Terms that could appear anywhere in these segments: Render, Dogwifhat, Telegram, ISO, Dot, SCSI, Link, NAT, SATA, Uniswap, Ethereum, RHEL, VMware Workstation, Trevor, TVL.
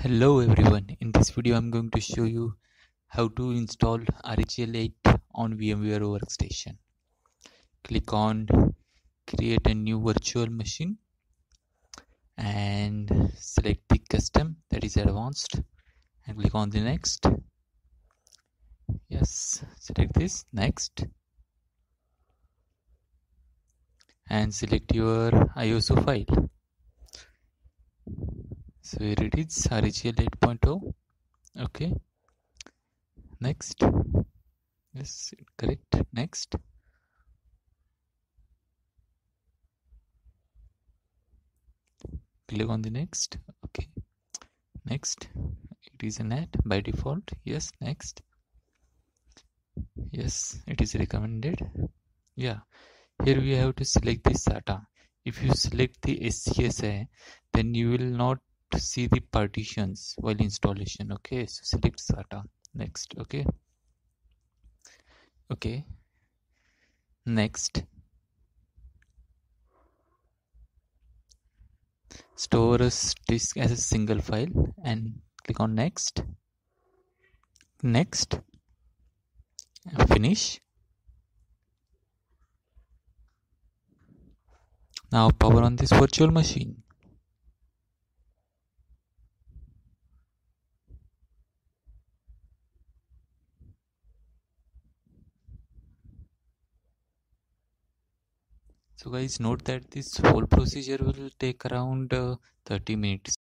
Hello everyone, in this video I'm going to show you how to install RHEL 8 on VMware Workstation. Click on create a new virtual machine and select the custom, that is advanced, and click on the next. Yes, select this next and select your ISO file. So here it is, RHEL 8.0. Okay, next. Yes, correct. Next. Click on the next. Okay, next. It is a NAT by default. Yes, next. Yes, it is recommended. Yeah, here we have to select the SATA. If you select the SCSI, then you will not to see the partitions while installation. Okay, so select SATA. Next. Okay, next. Store a disk as a single file and click on next. Next and finish. Now power on this virtual machine. So guys, note that this whole procedure will take around 30 minutes.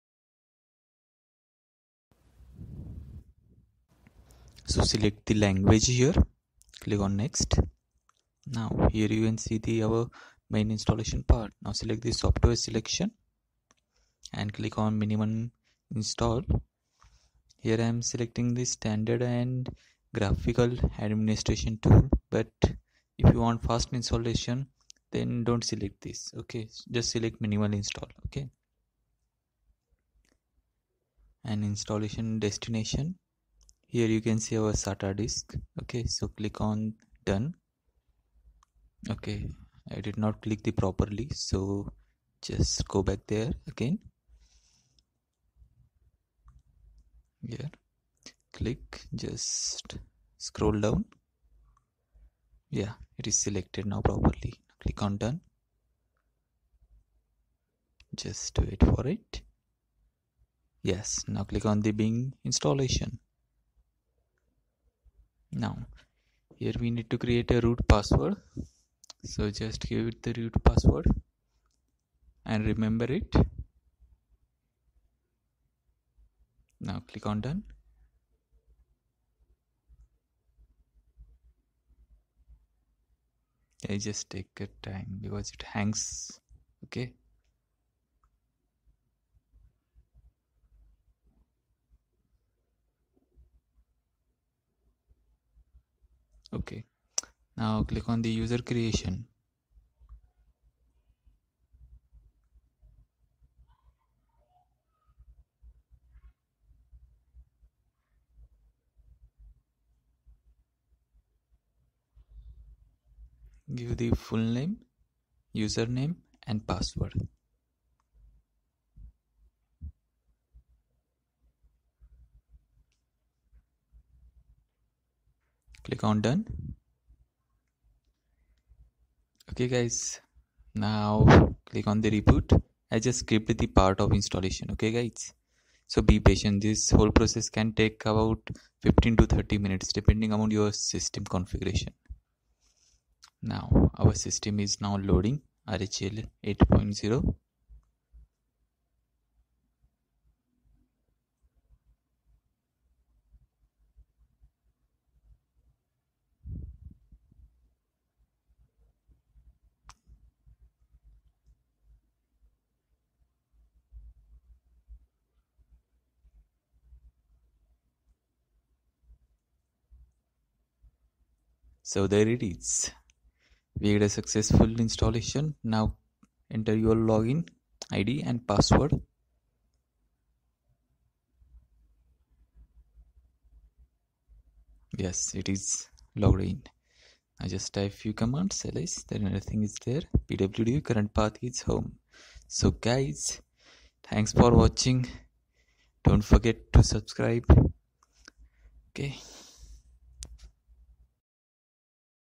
So select the language here, click on next. Now here you can see our main installation part. Now select the software selection and click on minimum install. Here I am selecting the standard and graphical administration tool, but if you want fast installation, then don't select this. Okay, just select minimal install. Okay, and installation destination, here you can see our SATA disk. Okay, so click on done. Okay, I did not click the properly, so just go back there again. Here click, just scroll down. Yeah, it is selected now properly. Click on done. Just wait for it. Yes, now click on the Bing installation. Now here we need to create a root password, so just give it the root password and remember it. Now click on done. I just take a time because it hangs. Okay, okay, now click on the user creation. Give the full name, username and password. Click on done. Okay guys, now click on the reboot. I just skipped the part of installation. Okay guys, so be patient. This whole process can take about 15 to 30 minutes depending on your system configuration. Now our system is now loading RHEL 8.0. So there it is. We get a successful installation. Now enter your login ID and password. Yes, it is logged in. I just type few commands, ls, then everything is there. Pwd current path is home. So guys, thanks for watching. Don't forget to subscribe. Okay.